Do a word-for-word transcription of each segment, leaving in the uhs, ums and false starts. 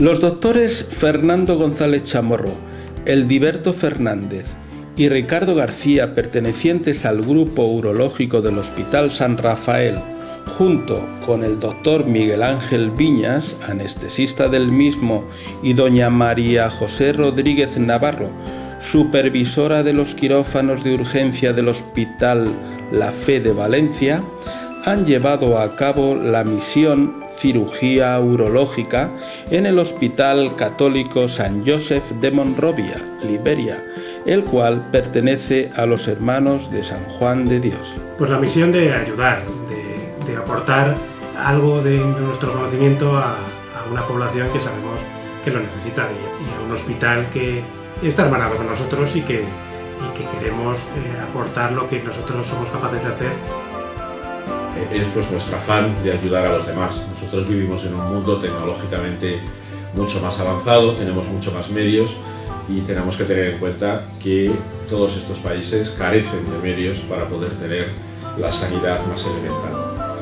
Los doctores Fernando González Chamorro, Eliberto Fernández y Ricardo García, pertenecientes al Grupo Urológico del Hospital San Rafael, junto con el doctor Miguel Ángel Viñas, anestesista del mismo, y doña María José Rodríguez Navarro, supervisora de los quirófanos de urgencia del Hospital La Fe de Valencia, han llevado a cabo la misión cirugía urológica en el Hospital Católico San Joseph de Monrovia, Liberia, el cual pertenece a los hermanos de San Juan de Dios. Pues la misión de ayudar, de, de aportar algo de nuestro conocimiento a, a una población que sabemos que lo necesita y, y a un hospital que está hermanado con nosotros y que, y que queremos eh, aportar lo que nosotros somos capaces de hacer. Es pues nuestro afán de ayudar a los demás. Nosotros vivimos en un mundo tecnológicamente mucho más avanzado, tenemos mucho más medios y tenemos que tener en cuenta que todos estos países carecen de medios para poder tener la sanidad más elemental.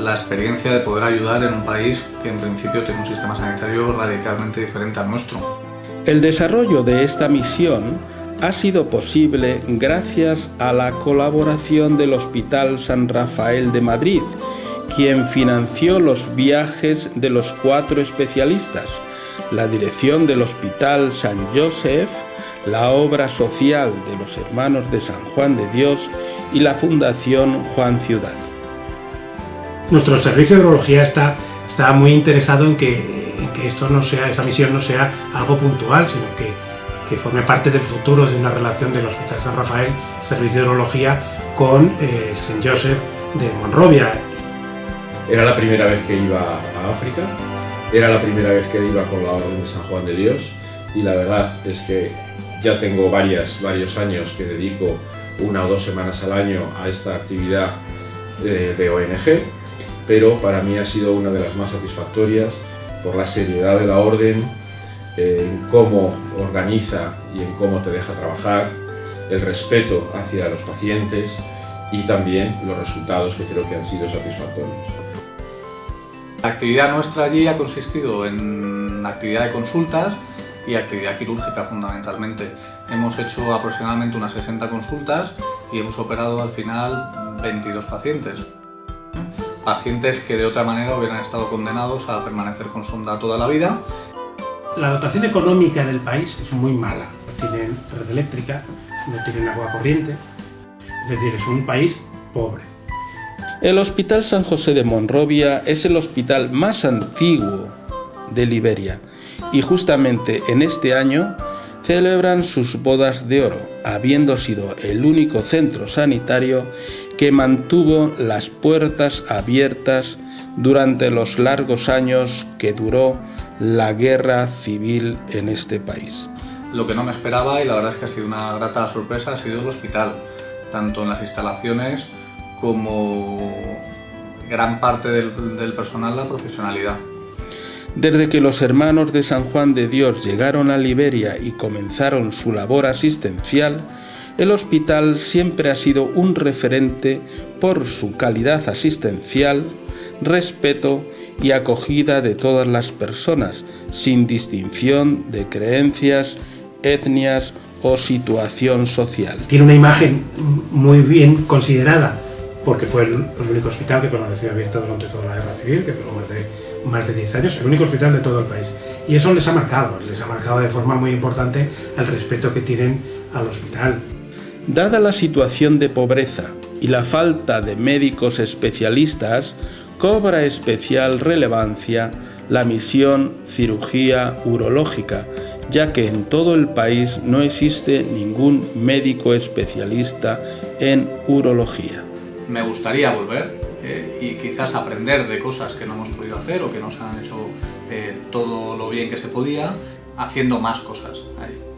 La experiencia de poder ayudar en un país que en principio tiene un sistema sanitario radicalmente diferente al nuestro. El desarrollo de esta misión ha sido posible gracias a la colaboración del Hospital San Rafael de Madrid, quien financió los viajes de los cuatro especialistas, la dirección del Hospital San Joseph, la obra social de los hermanos de San Juan de Dios y la Fundación Juan Ciudad. Nuestro servicio de urología está, está muy interesado en que, en que esto no sea, esa misión no sea algo puntual, sino que que forme parte del futuro de una relación del Hospital San Rafael, Servicio de Urología, con eh, San Joseph de Monrovia. Era la primera vez que iba a África, era la primera vez que iba con la Orden de San Juan de Dios y la verdad es que ya tengo varias, varios años que dedico una o dos semanas al año a esta actividad de, de O N G, pero para mí ha sido una de las más satisfactorias por la seriedad de la Orden, en cómo organiza y en cómo te deja trabajar, el respeto hacia los pacientes y también los resultados que creo que han sido satisfactorios. La actividad nuestra allí ha consistido en actividad de consultas y actividad quirúrgica fundamentalmente. Hemos hecho aproximadamente unas sesenta consultas y hemos operado al final veintidós pacientes. Pacientes que de otra manera hubieran estado condenados a permanecer con sonda toda la vida. La dotación económica del país es muy mala, no tienen red eléctrica, no tienen agua corriente, es decir, es un país pobre. El Hospital San José de Monrovia es el hospital más antiguo de Liberia y justamente en este año celebran sus bodas de oro, habiendo sido el único centro sanitario que mantuvo las puertas abiertas durante los largos años que duró la guerra civil en este país. Lo que no me esperaba, y la verdad es que ha sido una grata sorpresa, ha sido el hospital, tanto en las instalaciones como gran parte del, del personal, la profesionalidad. Desde que los hermanos de San Juan de Dios llegaron a Liberia y comenzaron su labor asistencial, el hospital siempre ha sido un referente por su calidad asistencial, respeto y acogida de todas las personas, sin distinción de creencias, etnias o situación social. Tiene una imagen muy bien considerada, porque fue el único hospital que permaneció abierto durante toda la guerra civil, que duró más de más de diez años, el único hospital de todo el país. Y eso les ha marcado, les ha marcado de forma muy importante el respeto que tienen al hospital. Dada la situación de pobreza y la falta de médicos especialistas, cobra especial relevancia la misión cirugía urológica, ya que en todo el país no existe ningún médico especialista en urología. Me gustaría volver eh, y quizás aprender de cosas que no hemos podido hacer o que no se han hecho eh, todo lo bien que se podía, haciendo más cosas ahí.